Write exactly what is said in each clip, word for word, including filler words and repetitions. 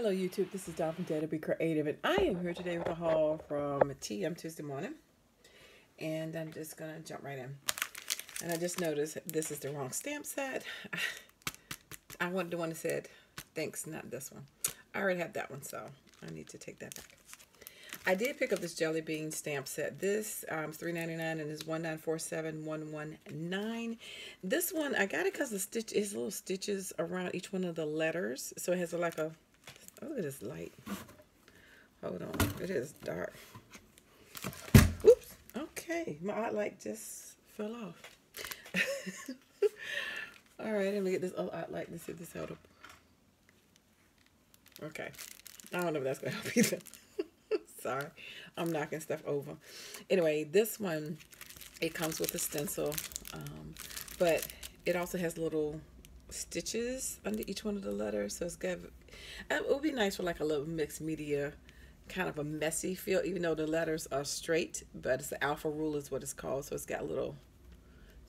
Hello YouTube, this is Dolphin Data, Be Creative, and I am here today with a haul from T M Tuesday morning, and I'm just going to jump right in. And I just noticed this is the wrong stamp set. I wanted the one that said thanks, not this one. I already have that one, so I need to take that back. I did pick up this Jelly Bean stamp set. This um, is three ninety-nine and is one nine four seven one one nine. This one, I got it because the stitch is little stitches around each one of the letters, so it has like a... Oh, it is light. Hold on. It is dark. Oops. Okay. My eye light just fell off. All right. Let me get this other eye light and see if this held up. Okay. I don't know if that's going to help either. Sorry. I'm knocking stuff over. Anyway, this one, it comes with a stencil, um, but it also has little stitches under each one of the letters, so it's got... It would be nice for like a little mixed media, kind of a messy feel, even though the letters are straight, but it's the alpha rule is what it's called, so it's got little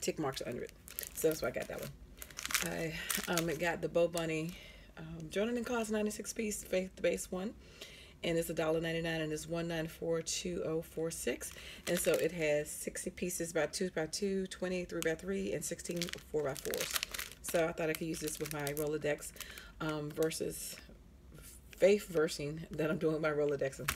tick marks under it. So that's why I got that one. I um, it got the BoBunny um, Jordan and Clause ninety-six piece faith base one, and it's a dollar ninety-nine and it's one nine four two oh four six, and so it has sixty pieces by two by two, twenty three by three, and sixteen four by fours. So I thought I could use this with my Rolodex um, versus faith versing that I'm doing with my Rolodex.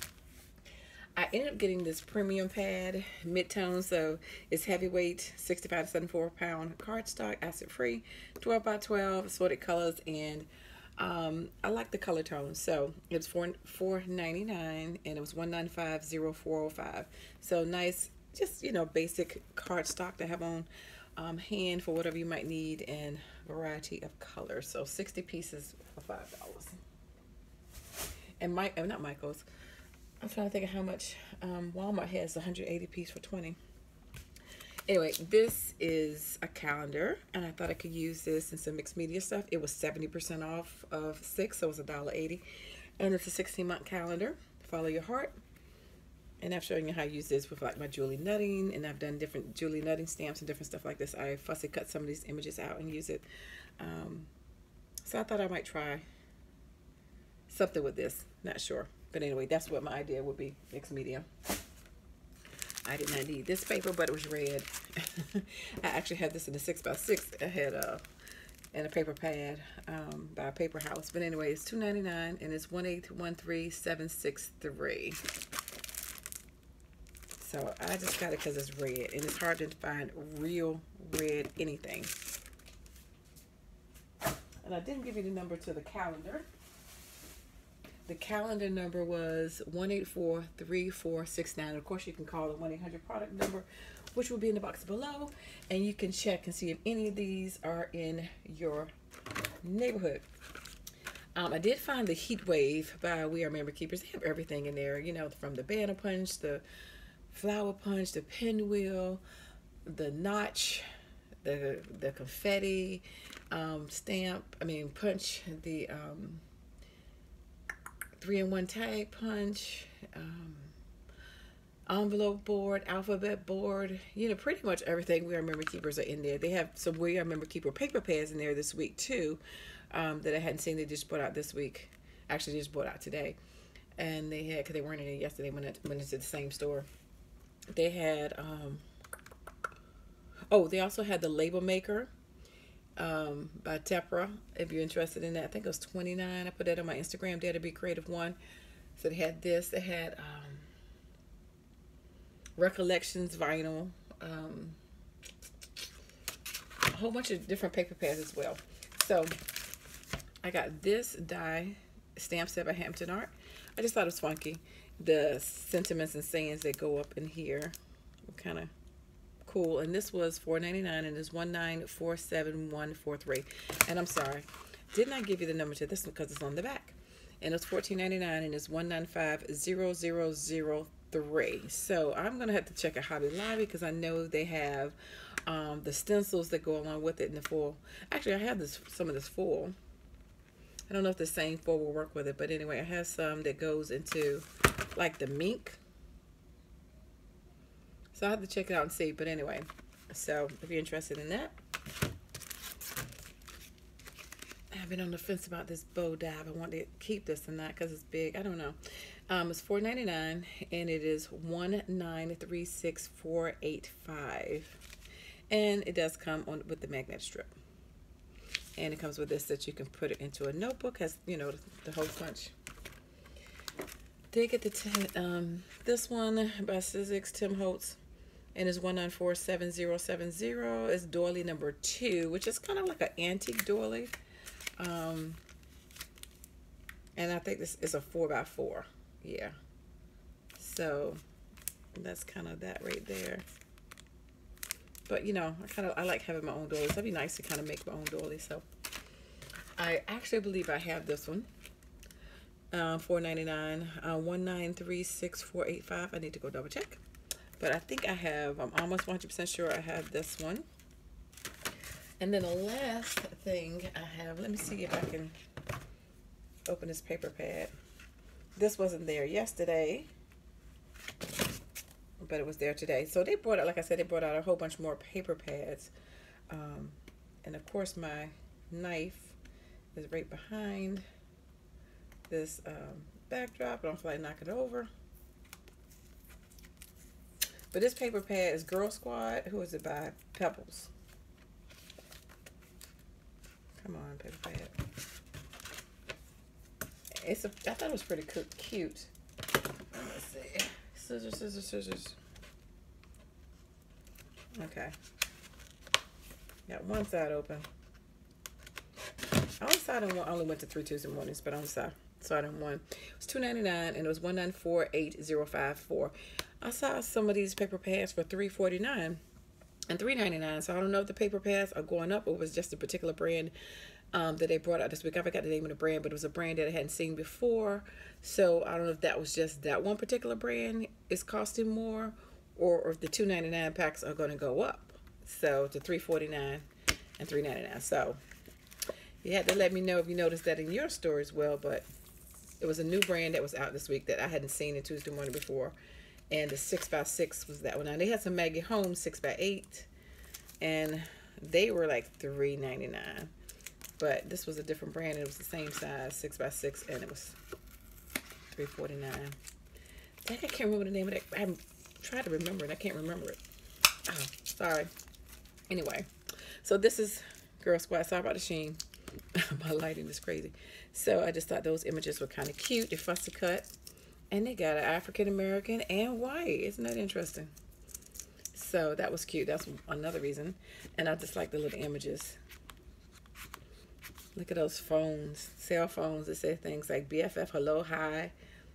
I ended up getting this premium pad, mid-tone, so it's heavyweight, sixty-five to seventy-four pound cardstock, acid-free, twelve by twelve, assorted colors, and um, I like the color tone. So it was four ninety-nine, and it was one nine five oh four oh five. So nice, just, you know, basic cardstock to have on Um, hand for whatever you might need in variety of colors. So sixty pieces for five dollars. And Mike, oh, not Michael's. I'm trying to think of how much um, Walmart has one eighty piece for twenty. Anyway, this is a calendar, and I thought I could use this in some mixed media stuff. It was seventy percent off of six, so it was a dollar eighty. And it's a sixteen month calendar. Follow your heart. And I'm showing you how I use this with like my Julie Nutting, and I've done different Julie Nutting stamps and different stuff like this. I fussy cut some of these images out and use it. Um, so I thought I might try something with this. Not sure. But anyway, that's what my idea would be, mixed media. I did not need this paper, but it was red. I actually had this in a six by six. I had a, and a paper pad um, by Paper House. But anyway, it's two ninety-nine, and it's one eight one three seven six three. So I just got it because it's red, and it's hard to find real red anything. And I didn't give you the number to the calendar. The calendar number was one eight four three four six nine. Of course, you can call the one eight hundred product number, which will be in the box below, and you can check and see if any of these are in your neighborhood. Um, I did find the Heat Wave by We Are Memory Keepers. They have everything in there, you know, from the banner punch, the flower punch, the pinwheel, the notch, the the confetti, um, stamp, I mean punch, the um, three in one tag punch, um, envelope board, alphabet board, you know, pretty much everything We Are Memory Keepers are in there. They have some We Are Memory Keeper paper pads in there this week too, um, that I hadn't seen. They just brought out this week. Actually, they just brought out today. And they had, because they weren't in it yesterday when I went into the same store. They had, um, oh, they also had the Label Maker um, by Tepra, if you're interested in that. I think it was twenty-nine dollars. I put that on my Instagram, Dare to Be Creative One. So they had this. They had um, Recollections vinyl, um, a whole bunch of different paper pads as well. So I got this die stamp set by Hampton Art. I just thought it was funky. The sentiments and sayings that go up in here were kind of cool. And this was four ninety-nine, and it's one nine four seven one four three. And I'm sorry, did not give you the number to this one because it's on the back. And it's fourteen ninety-nine, and it's one nine five oh oh oh three. So I'm gonna have to check at Hobby Lobby because I know they have um, the stencils that go along with it in the foil. Actually, I have this some of this foil. I don't know if the same foil will work with it, but anyway, I have some that goes into like the mink. So I have to check it out and see, but anyway, so if you're interested in that, I have been on the fence about this bow dive. I want to keep this and that because it's big. I don't know. Um, it's four ninety-nine, and it is one nine three six four eight five. And it does come on with the magnet strip. And it comes with this that you can put it into a notebook, has, you know, the, the whole bunch. Did get the ten, um, this one by Sizzix, Tim Holtz, and it's one nine four seven zero seven zero. It's doily number two, which is kind of like an antique doily. Um, and I think this is a four by four. Yeah. So that's kind of that right there. But you know, I kind of I like having my own doilies. That'd be nice to kind of make my own doily. So I actually believe I have this one. Uh, four ninety-nine, uh, one nine three six four eight five. I need to go double check, but I think I have. I'm almost one hundred percent sure I have this one. And then the last thing I have. Let me see if I can open this paper pad. This wasn't there yesterday, but it was there today. So they brought out, like I said, they brought out a whole bunch more paper pads, um, and of course my knife is right behind this um, backdrop. I don't feel like knocking it over. But this paper pad is Girl Squad. Who is it by? Pebbles. Come on, paper pad. It's a, I thought it was pretty cute. Let's see. Scissors, scissors, scissors. Okay. Got one side open. I only went to three Tuesday mornings, but I'm sorry. So I didn't want. It was two ninety-nine, and it was one nine four eight zero five four. I saw some of these paper pads for three forty-nine and three ninety-nine. So I don't know if the paper pads are going up or it was just a particular brand um, that they brought out this week. I forgot the name of the brand, but it was a brand that I hadn't seen before. So I don't know if that was just that one particular brand is costing more, or, or if the two ninety-nine packs are going to go up. So to three forty-nine and three ninety-nine. So you had to let me know if you noticed that in your store as well, but it was a new brand that was out this week that I hadn't seen in Tuesday morning before, and the six by six was that one. Now, they had some Maggie Holmes six by eight, and they were like three ninety-nine, but this was a different brand. It was the same size, six by six, and it was three forty-nine. I can't remember the name of that. I'm trying to remember it. I can't remember it. Oh, sorry. Anyway, so this is Girl Squad. Sorry about the sheen. My lighting is crazy. So I just thought those images were kind of cute. They're fussy cut, and they got an African American and white. Isn't that interesting? So that was cute. That's another reason. And I just like the little images. Look at those phones, cell phones that say things like B F F, hello, hi,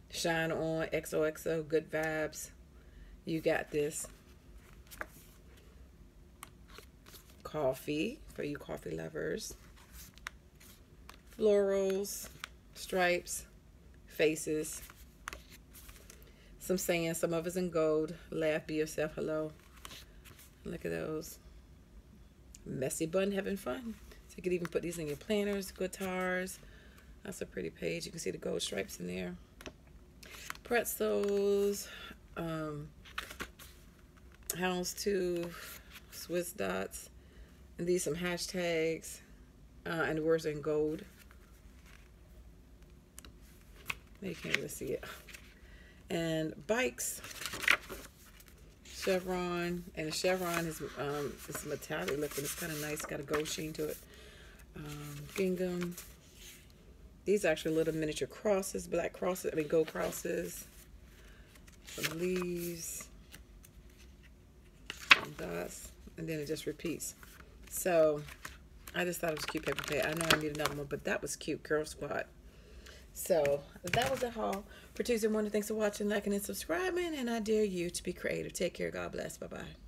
shine on, X O X O, good vibes, you got this. Coffee for you coffee lovers. Florals, stripes, faces, some sand, some of it's in gold, laugh, be yourself, hello. Look at those. Messy bun, having fun. So you could even put these in your planners, guitars. That's a pretty page. You can see the gold stripes in there. Pretzels, um, houndstooth, Swiss dots, and these some hashtags, uh, and the words in gold. You can't really see it. And bikes, chevron, and the chevron is um, it's metallic looking. It's kind of nice. It's got a gold sheen to it. Um, gingham. These are actually little miniature crosses, black crosses. I mean gold crosses. Some leaves, some dots, and then it just repeats. So I just thought it was cute paper pad. I know I need another one, but that was cute. Girl Squad. So that was the haul for Tuesday morning. Thanks for watching, liking, and subscribing. And I dare you to be creative. Take care. God bless. Bye-bye.